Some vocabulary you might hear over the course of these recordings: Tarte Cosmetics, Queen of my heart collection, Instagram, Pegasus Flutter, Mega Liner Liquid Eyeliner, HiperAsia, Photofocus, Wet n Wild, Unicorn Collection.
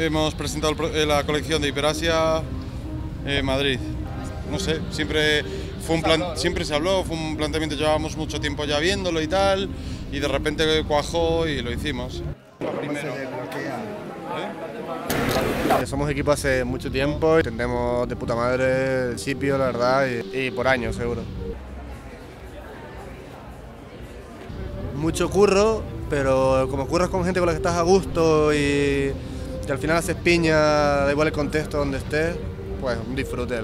Hemos presentado la colección de HiperAsia Madrid. No sé, siempre se habló, fue un planteamiento, llevábamos mucho tiempo ya viéndolo y tal, y de repente cuajó y lo hicimos. Primero. Somos equipo hace mucho tiempo, entendemos de puta madre el sitio, la verdad, y por años seguro. Mucho curro, pero como curras con gente con la que estás a gusto y que al final haces piña, da igual el contexto donde estés, pues un disfrute.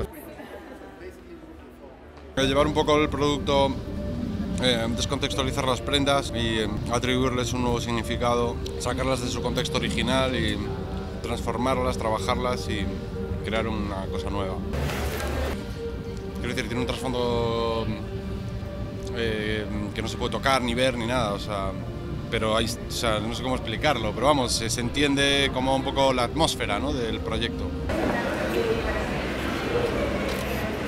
Llevar un poco el producto, descontextualizar las prendas y atribuirles un nuevo significado, sacarlas de su contexto original y transformarlas, trabajarlas y crear una cosa nueva. Quiero decir, tiene un trasfondo que no se puede tocar, ni ver, ni nada, o sea, pero hay, o sea, no sé cómo explicarlo, pero vamos, se entiende como un poco la atmósfera, ¿no?, del proyecto.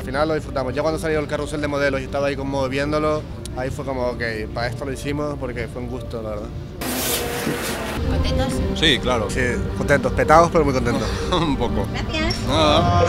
Al final lo disfrutamos, ya cuando salió el carrusel de modelos y estaba ahí como viéndolo, ahí fue como, ok, para esto lo hicimos porque fue un gusto, la verdad. ¿Contentos? Sí, claro. Sí, contentos, petados, pero muy contentos. Un poco. Gracias. Nada.